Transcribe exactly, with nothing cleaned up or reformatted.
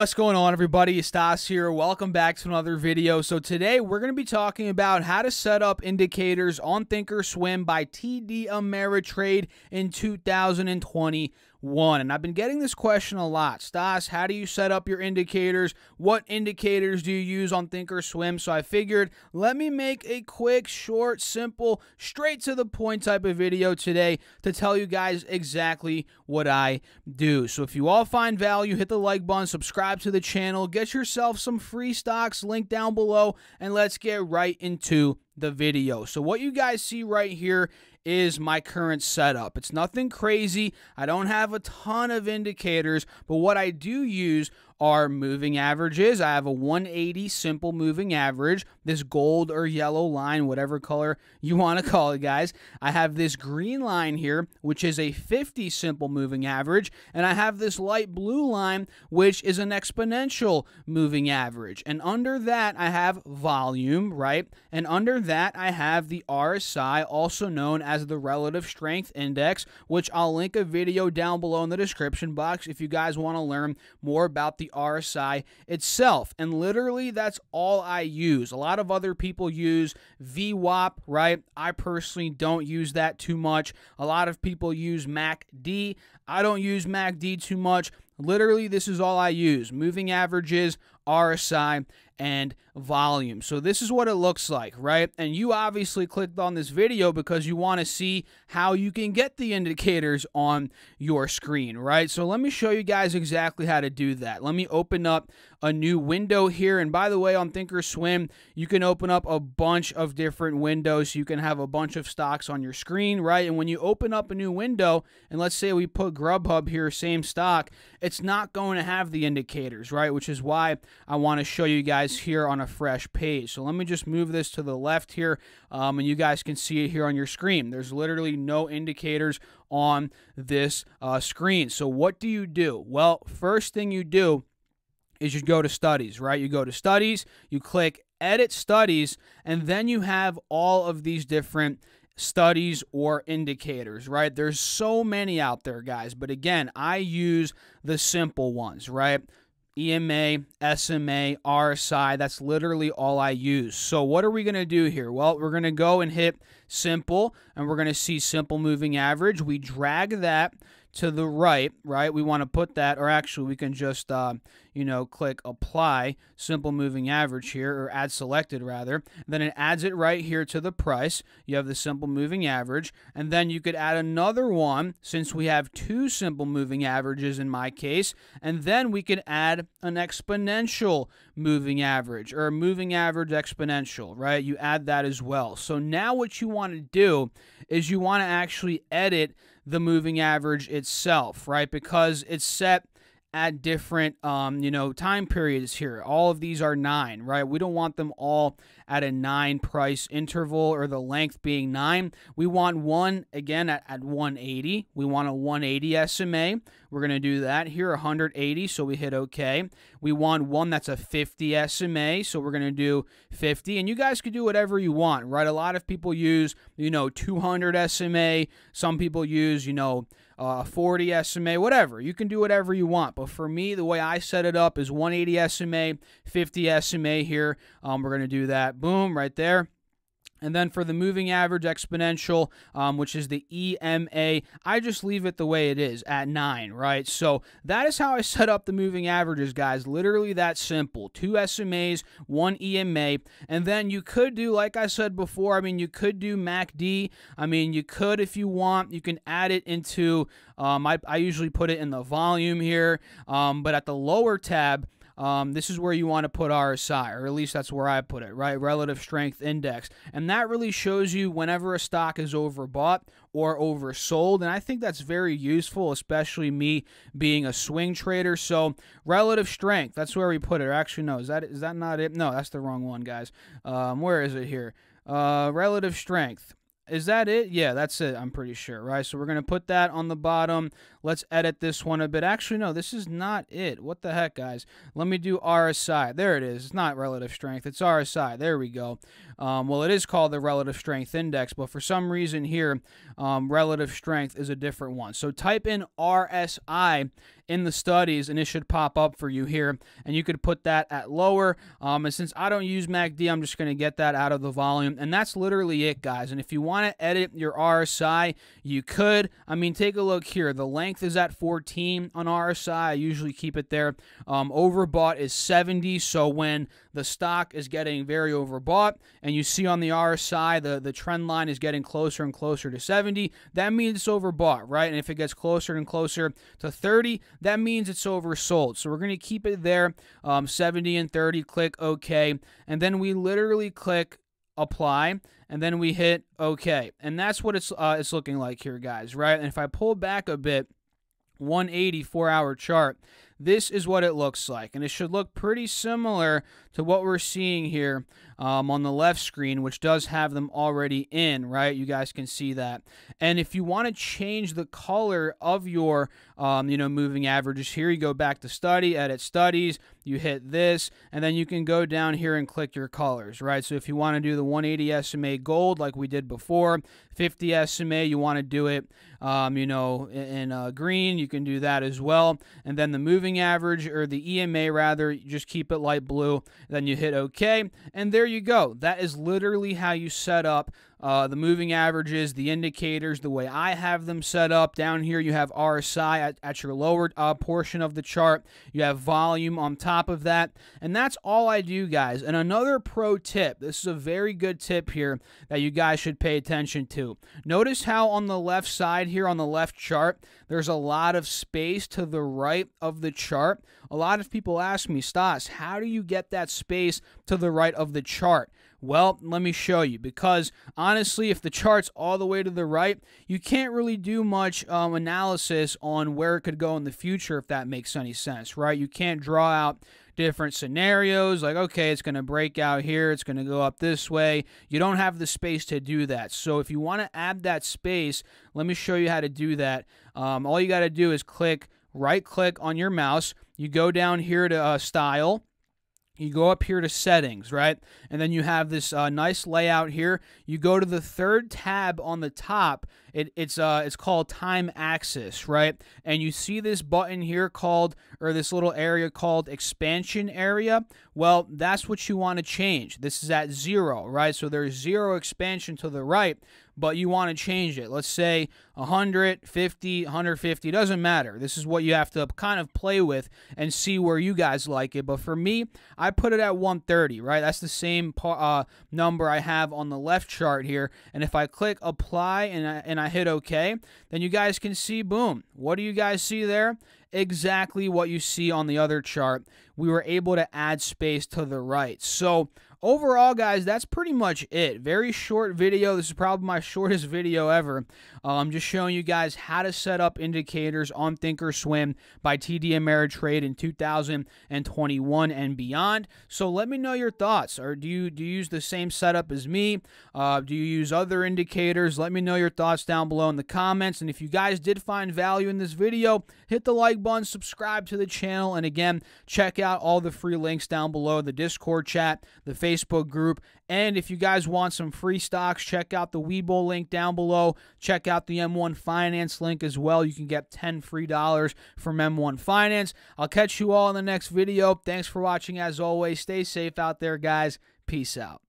What's going on, everybody? Stas here. Welcome back to another video. So today we're going to be talking about how to set up indicators on ThinkOrSwim by T D Ameritrade in two thousand twenty-one. And I've been getting this question a lot. Stas, how do you set up your indicators? What indicators do you use on ThinkOrSwim? So I figured let me make a quick, short, simple, straight to the point type of video today to tell you guys exactly what I do. So if you all find value, hit the like button, subscribe to the channel, get yourself some free stocks, link down below, and let's get right into the video. So what you guys see right here is my current setup. It's nothing crazy. I don't have a ton of indicators, but what I do use are moving averages. I have a one eighty simple moving average, this gold or yellow line, whatever color you want to call it, guys. I have this green line here, which is a fifty simple moving average, and I have this light blue line, which is an exponential moving average. And under that, I have volume, right? And under that, I have the R S I, also known as the Relative Strength Index, which I'll link a video down below in the description box if you guys want to learn more about the R S I itself. And literally that's all I use. A lot of other people use V WAP, right? I personally don't use that too much. A lot of people use M A C D. I don't use M A C D too much. Literally, this is all I use: moving averages, R S I, and volume. So this is what it looks like, right? And you obviously clicked on this video because you want to see how you can get the indicators on your screen, right? So let me show you guys exactly how to do that. Let me open up a new window here. And by the way, on ThinkOrSwim, you can open up a bunch of different windows. You can have a bunch of stocks on your screen, right? And when you open up a new window, and let's say we put Grubhub here, same stock, it's not going to have the indicators, right? Which is why I want to show you guys here on a fresh page. So let me just move this to the left here, um, and you guys can see it here on your screen. There's literally no indicators on this uh, screen. So what do you do? Well, first thing you do is you go to studies, right? You go to studies, you click edit studies, and then you have all of these different studies or indicators, right? There's so many out there, guys. But again, I use the simple ones, right? E M A, S M A, R S I, that's literally all I use. So what are we going to do here? Well, we're going to go and hit simple, and we're going to see simple moving average. We drag that to the right, right? We want to put that, or actually we can just, uh, you know, click apply simple moving average here, or add selected rather. Then it adds it right here to the price. You have the simple moving average, and then you could add another one since we have two simple moving averages in my case, and then we could add an exponential moving average, or a moving average exponential, right? You add that as well. So now what you want to do is you want to actually edit the moving average itself, right? Because it's set at different, um, you know, time periods here. All of these are nine, right? We don't want them all at a nine price interval, or the length being nine. We want one, again, at, at one eighty. We want a one eighty S M A. We're going to do that here, one eighty, so we hit OK. We want one that's a fifty S M A, so we're going to do fifty. And you guys could do whatever you want, right? A lot of people use, you know, two hundred S M A. Some people use, you know, uh, forty S M A, whatever. You can do whatever you want. But for me, the way I set it up is one eighty S M A, fifty S M A here. Um, we're going to do that. Boom, right there. And then for the moving average exponential, um, which is the E M A, I just leave it the way it is at nine, right? So that is how I set up the moving averages, guys. Literally that simple. Two S M As, one E M A, and then you could do, like I said before, I mean, you could do M A C D. I mean, you could, if you want, you can add it into, um, I, I usually put it in the volume here, um, but at the lower tab, Um, this is where you want to put R S I, or at least that's where I put it, right? Relative Strength Index. And that really shows you whenever a stock is overbought or oversold. And I think that's very useful, especially me being a swing trader. So relative strength, that's where we put it. Or actually, no, is that, is that not it? No, that's the wrong one, guys. Um, where is it here? Uh, relative strength. Is that it? Yeah, that's it, I'm pretty sure, right? So we're going to put that on the bottom. Let's edit this one a bit. Actually, no, this is not it. What the heck, guys? Let me do R S I. There it is. It's not relative strength. It's R S I. There we go. Um, well, it is called the Relative Strength Index, but for some reason here, um, Relative Strength is a different one. So type in R S I in the studies, and it should pop up for you here, and you could put that at lower, um, and since I don't use M A C D, I'm just going to get that out of the volume, and that's literally it, guys. And if you want to edit your R S I, you could. I mean, take a look here. The length is at fourteen on R S I. I usually keep it there. Um, overbought is seventy, so when the stock is getting very overbought, and you see on the R S I, the, the trend line is getting closer and closer to seventy, that means it's overbought, right? And if it gets closer and closer to thirty, that means it's oversold. So we're going to keep it there, um, seventy and thirty, click OK, and then we literally click apply, and then we hit OK. And that's what it's, uh, it's looking like here, guys, right? And if I pull back a bit, one eighty four hour chart, this is what it looks like, and it should look pretty similar to what we're seeing here um, on the left screen, which does have them already in, right? You guys can see that. And if you want to change the color of your, um, you know, moving averages here, you go back to study, edit studies, you hit this, and then you can go down here and click your colors, right? So if you want to do the one eighty S M A gold like we did before, fifty S M A, you want to do it, um, you know, in uh, green, you can do that as well, and then the moving average, or the E M A rather, you just keep it light blue, then you hit OK, and there you go. That is literally how you set up uh, the moving averages, the indicators, the way I have them set up. Down here you have R S I at, at your lower uh, portion of the chart, you have volume on top of that, and that's all I do, guys. And another pro tip, this is a very good tip here that you guys should pay attention to. Notice how on the left side here, on the left chart, there's a lot of space to the right of the chart. A lot of people ask me, Stas, how do you get that space to the right of the chart? Well, let me show you, because honestly, if the chart's all the way to the right, you can't really do much um, analysis on where it could go in the future, if that makes any sense, right? You can't draw out different scenarios, like, okay, it's going to break out here, it's going to go up this way. You don't have the space to do that. So if you want to add that space, let me show you how to do that. Um, all you got to do is click, right click on your mouse, you go down here to uh, style, you go up here to settings, right? And then you have this uh, nice layout here. You go to the third tab on the top. It, it's uh, it's called time axis, right? And you see this button here called, or this little area called expansion area. Well, that's what you want to change. This is at zero, right? So there's zero expansion to the right, but you want to change it. Let's say one hundred fifty, one hundred fifty, doesn't matter. This is what you have to kind of play with and see where you guys like it. But for me, I put it at one thirty, right? That's the same uh, number I have on the left chart here. And if I click apply and I, and I hit OK, then you guys can see, boom. What do you guys see there? Exactly what you see on the other chart. We were able to add space to the right. So overall, guys, that's pretty much it. Very short video. This is probably my shortest video ever. I'm um, just showing you guys how to set up indicators on ThinkOrSwim by T D Ameritrade in two thousand twenty-one and beyond. So let me know your thoughts. Or do you do you use the same setup as me? Uh, do you use other indicators? Let me know your thoughts down below in the comments. And if you guys did find value in this video, hit the like button, subscribe to the channel, and again, check out all the free links down below, the Discord chat, the Facebook Facebook group, and if you guys want some free stocks, check out the Webull link down below. Check out the M one Finance link as well. You can get ten free dollars from M one Finance. I'll catch you all in the next video. Thanks for watching as always. Stay safe out there, guys. Peace out.